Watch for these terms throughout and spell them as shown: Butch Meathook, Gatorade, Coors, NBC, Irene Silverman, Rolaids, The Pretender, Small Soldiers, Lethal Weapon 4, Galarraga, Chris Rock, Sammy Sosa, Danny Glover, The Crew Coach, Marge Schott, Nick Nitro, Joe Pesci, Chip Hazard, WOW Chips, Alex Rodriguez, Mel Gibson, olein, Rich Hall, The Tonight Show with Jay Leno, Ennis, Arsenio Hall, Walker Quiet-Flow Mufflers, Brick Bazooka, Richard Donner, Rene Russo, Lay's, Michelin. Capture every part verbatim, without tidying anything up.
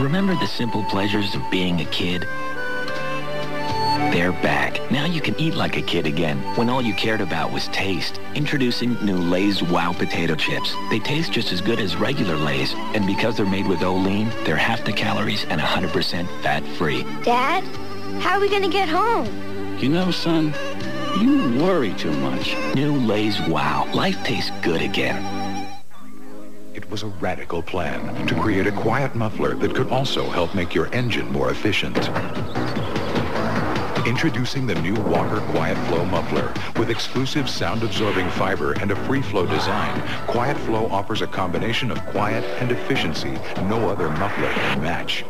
Remember the simple pleasures of being a kid? They're back. Now you can eat like a kid again, when all you cared about was taste. Introducing new Lay's Wow Potato Chips. They taste just as good as regular Lay's, and because they're made with olein, they're half the calories and one hundred percent fat-free. Dad, how are we gonna get home? You know, son, you worry too much. New Lay's Wow. Life tastes good again. It was a radical plan to create a quiet muffler that could also help make your engine more efficient. Introducing the new Walker Quiet-Flow Muffler. With exclusive sound-absorbing fiber and a free-flow design, Quiet-Flow offers a combination of quiet and efficiency no other muffler can match.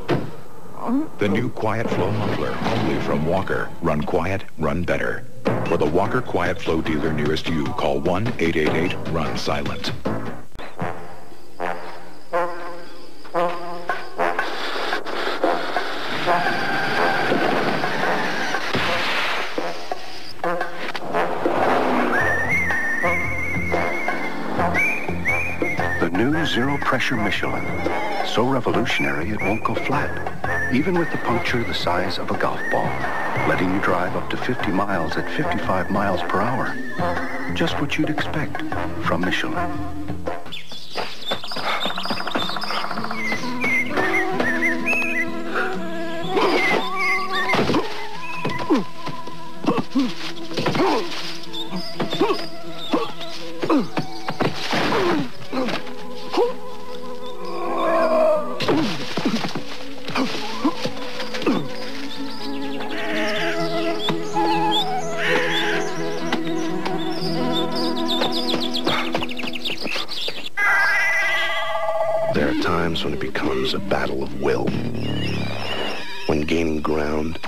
The new Quiet-Flow Muffler, only from Walker. Run quiet, run better. For the Walker Quiet-Flow dealer nearest you, call one eight eight eight run silent. Zero-pressure Michelin, so revolutionary it won't go flat, even with the puncture the size of a golf ball, letting you drive up to fifty miles at fifty-five miles per hour. Just what you'd expect from Michelin. A battle of will, when gaining ground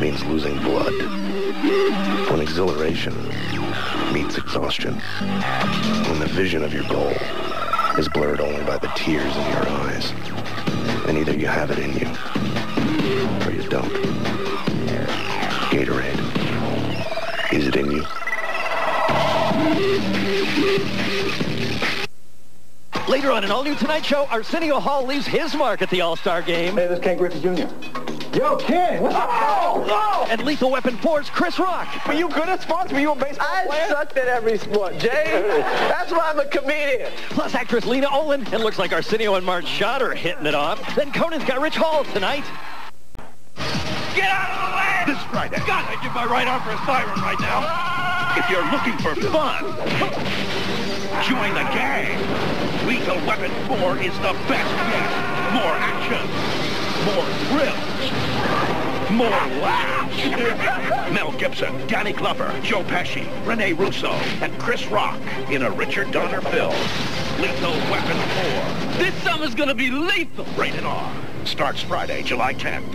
means losing blood, when exhilaration meets exhaustion, when the vision of your goal is blurred only by the tears in your eyes, and either you have it in you or you don't. Gatorade, is it in you? Later on an all-new Tonight Show, Arsenio Hall leaves his mark at the All-Star Game. Hey, this is Ken Griffey Junior Yo, Ken, what's up? Oh, oh! And Lethal Weapon four's Chris Rock. Were you good at sports? Were you a baseball I player? I sucked at every sport, Jay. That's why I'm a comedian. Plus actress Lena Olin. It looks like Arsenio and Marge Schott are hitting it off. Then Conan's got Rich Hall tonight. Get out of the way! This Friday. God, I give my right arm for a siren right now. Ah! If you're looking for fun, join the gang. Lethal Weapon four is the best yet. More action, more thrills, more laughs. Mel Gibson, Danny Glover, Joe Pesci, Rene Russo, and Chris Rock in a Richard Donner film. Lethal Weapon four. This summer's gonna be lethal. Rated R. Starts Friday, July tenth.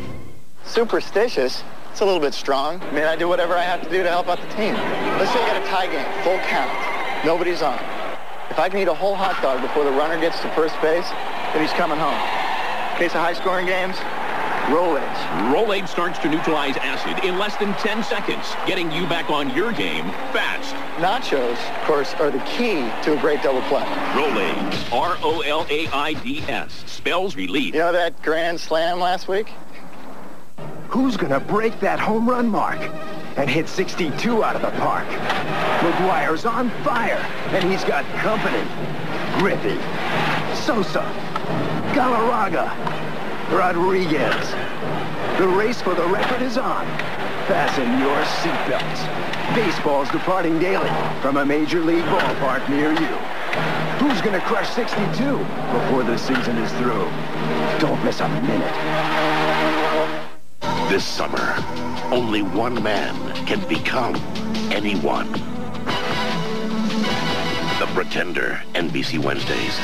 Superstitious? It's a little bit strong. I mean, I do whatever I have to do to help out the team. Let's say you got a tie game, full count. Nobody's on. If I can eat a whole hot dog before the runner gets to first base, then he's coming home. Case of high-scoring games, Rolaids. Rolaids starts to neutralize acid in less than ten seconds, getting you back on your game fast. Nachos, of course, are the key to a great double play. Rolaids, R O L A I D S, spells relief. You know that grand slam last week? Who's gonna break that home run mark and hit sixty-two out of the park? McGuire's on fire, and he's got company. Griffey, Sosa, Galarraga, Rodriguez. The race for the record is on. Fasten your seatbelts. Baseball's departing daily from a major league ballpark near you. Who's gonna crush sixty-two before the season is through? Don't miss a minute. This summer, only one man can become anyone. The Pretender, N B C Wednesdays.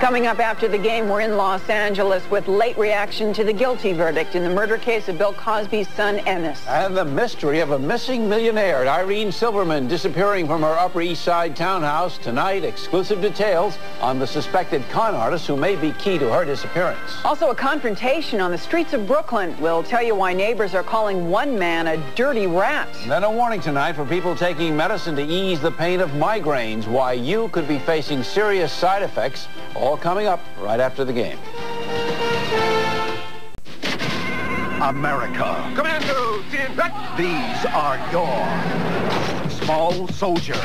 Coming up after the game, we're in Los Angeles with late reaction to the guilty verdict in the murder case of Bill Cosby's son, Ennis. And the mystery of a missing millionaire, Irene Silverman, disappearing from her Upper East Side townhouse. Tonight, exclusive details on the suspected con artist who may be key to her disappearance. Also, a confrontation on the streets of Brooklyn. We'll tell you why neighbors are calling one man a dirty rat. And then a warning tonight for people taking medicine to ease the pain of migraines, why you could be facing serious side effects. All coming up right after the game. America. Commando, stand back. These are your small soldiers.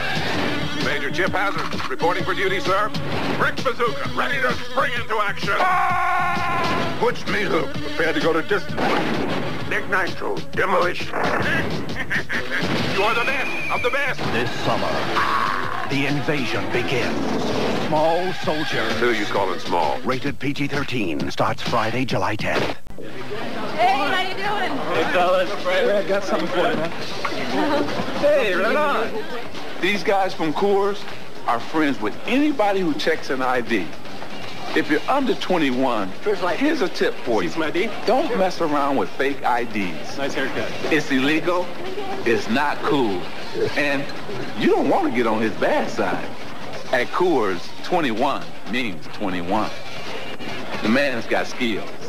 Major Chip Hazard, reporting for duty, sir. Brick Bazooka, ready to spring into action. Ah! Butch Meathook, prepared to go to distance. Nick Nitro, demolition. You are the best of the best. This summer, ah! the invasion begins. Small Soldiers. Who you calling small? Rated P G thirteen. Starts Friday, July tenth. Hey, how you doing? Hey, fellas. Hey, I got something for you, man. Hey, right on. These guys from Coors are friends with anybody who checks an I D. If you're under twenty-one, here's a tip for you. Don't mess around with fake I Ds. Nice haircut. It's illegal. It's not cool. And you don't want to get on his bad side. At Coors, twenty-one means twenty-one. The man's got skills.